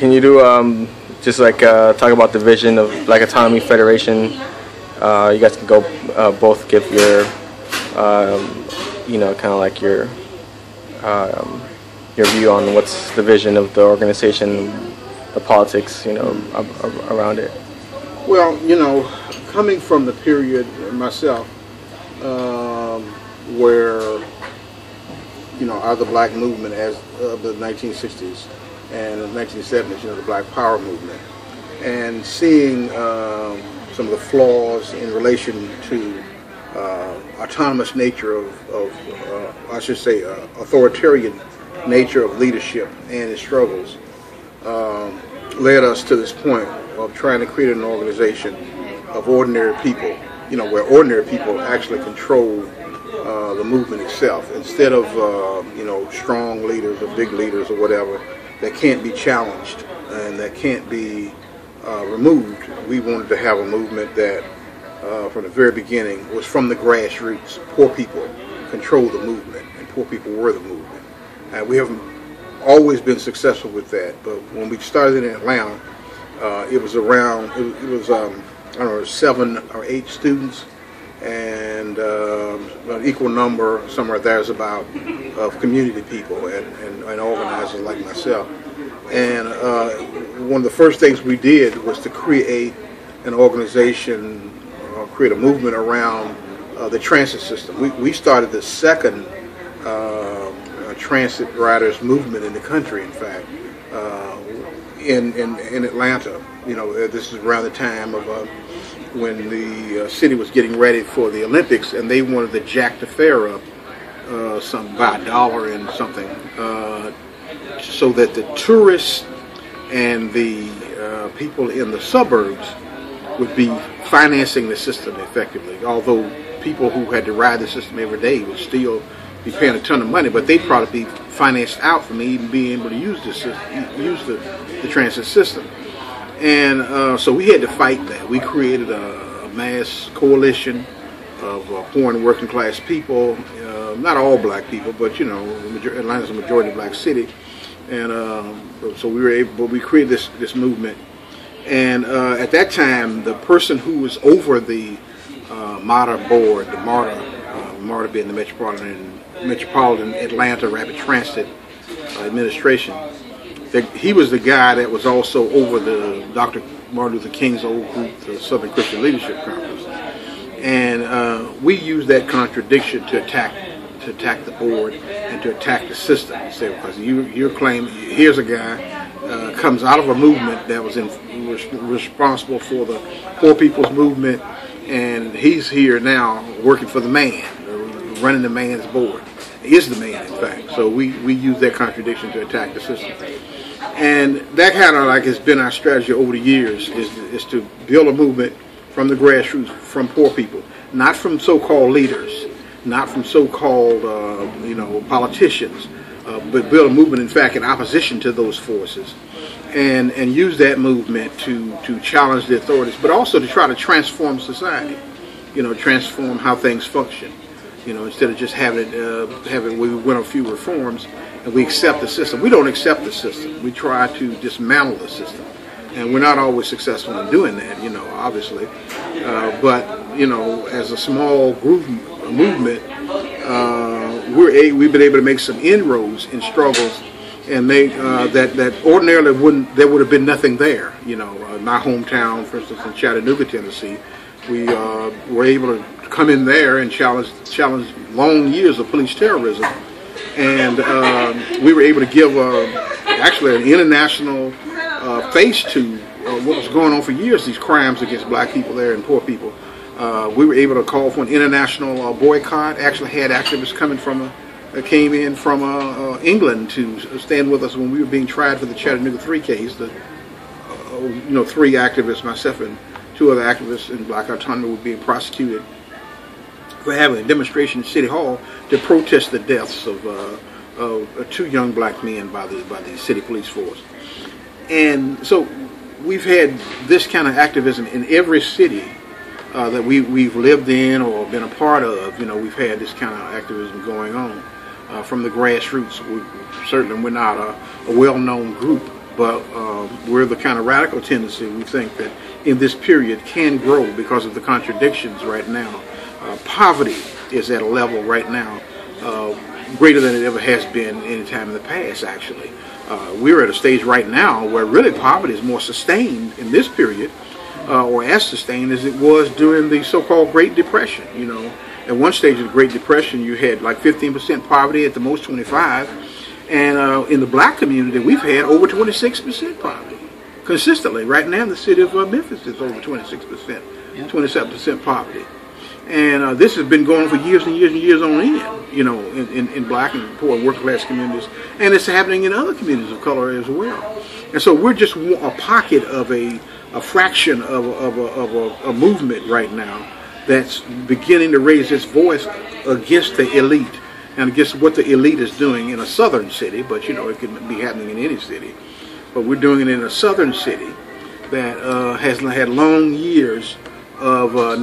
Can you do just like talk about the vision of Black Autonomy Federation? You guys can go both give your you know, kind of like your view on what's the vision of the organization, the politics, you know, around it. Well, you know, coming from the period myself where, you know, the black movement as of the 1960s and the 1970s, you know, the Black Power movement, and seeing some of the flaws in relation to autonomous nature of I should say, authoritarian nature of leadership and its struggles, led us to this point of trying to create an organization of ordinary people, you know, where ordinary people actually control the movement itself, instead of, you know, strong leaders or big leaders or whatever that can't be challenged and that can't be removed. We wanted to have a movement that, from the very beginning, was from the grassroots. Poor people controlled the movement, and poor people were the movement. And we haven't always been successful with that, but when we started in Atlanta, it was around, I don't know, 7 or 8 students, and an equal number, somewhere there's about, of community people and organizers like myself. And one of the first things we did was to create an organization, create a movement around the transit system. We started the second transit riders movement in the country, in fact, in Atlanta. You know, this is around the time of when the city was getting ready for the Olympics, and they wanted to jack the fare up some by $1 and something, so that the tourists and the people in the suburbs would be financing the system effectively. Although people who had to ride the system every day would still be paying a ton of money, but they'd probably be financed out from even being able to use this, use the transit system. And so we had to fight that. We created a mass coalition of poor and working class people, not all black people, but you know, Atlanta's a majority black city, and so we were able. We created this movement, and at that time, the person who was over the MARTA board, the MARTA being the Metropolitan Atlanta Rapid Transit Administration. He was the guy that was also over the Dr. Martin Luther King's old group, the Southern Christian Leadership Conference, and we used that contradiction to attack the board and to attack the system. So, because your claim, here's a guy comes out of a movement that was responsible for the poor people's movement, and he's here now working for the man, running the man's board. Is the man, in fact. So we use that contradiction to attack the system. And that kind of like has been our strategy over the years, is to build a movement from the grassroots, from poor people, not from so-called leaders, not from so-called you know, politicians, but build a movement, in fact, in opposition to those forces, and use that movement to challenge the authorities, but also to try to transform society, you know, transform how things function. You know, instead of just having we went a few reforms and we accept the system. We don't accept the system. We try to dismantle the system, and we're not always successful in doing that. You know, obviously, but you know, as a small group movement, we've been able to make some inroads in struggles, and make that ordinarily wouldn't, there would have been nothing there. You know, my hometown, for instance, in Chattanooga, Tennessee, we were able to come in there and challenge long years of police terrorism, and we were able to give actually an international face to what was going on for years, these crimes against black people there and poor people. We were able to call for an international boycott, actually had activists coming from came in from England to stand with us when we were being tried for the Chattanooga 3 case. The you know, 3 activists, myself and 2 other activists in Black Autonomy, were being prosecuted for having a demonstration in City Hall to protest the deaths of 2 young black men by the city police force. And so we've had this kind of activism in every city that we've lived in or been a part of. You know, we've had this kind of activism going on from the grassroots. Certainly we're not a well-known group but we're the kind of radical tendency we think that in this period can grow because of the contradictions right now. Poverty is at a level right now greater than it ever has been any time in the past, actually. We're at a stage right now where really poverty is more sustained in this period, or as sustained as it was during the so-called Great Depression. You know, at one stage of the Great Depression, you had like 15% poverty, at the most 25%, and in the black community, we've had over 26% poverty consistently. Right now, the city of Memphis is over 26%, 27% poverty, and this has been going on for years and years and years on end. You know, in black and poor working class communities, and it's happening in other communities of color as well. And so we're just a pocket of a fraction of a movement right now that's beginning to raise its voice against the elite and against what the elite is doing in a southern city, but you know it could be happening in any city. But we're doing it in a southern city that has had long years of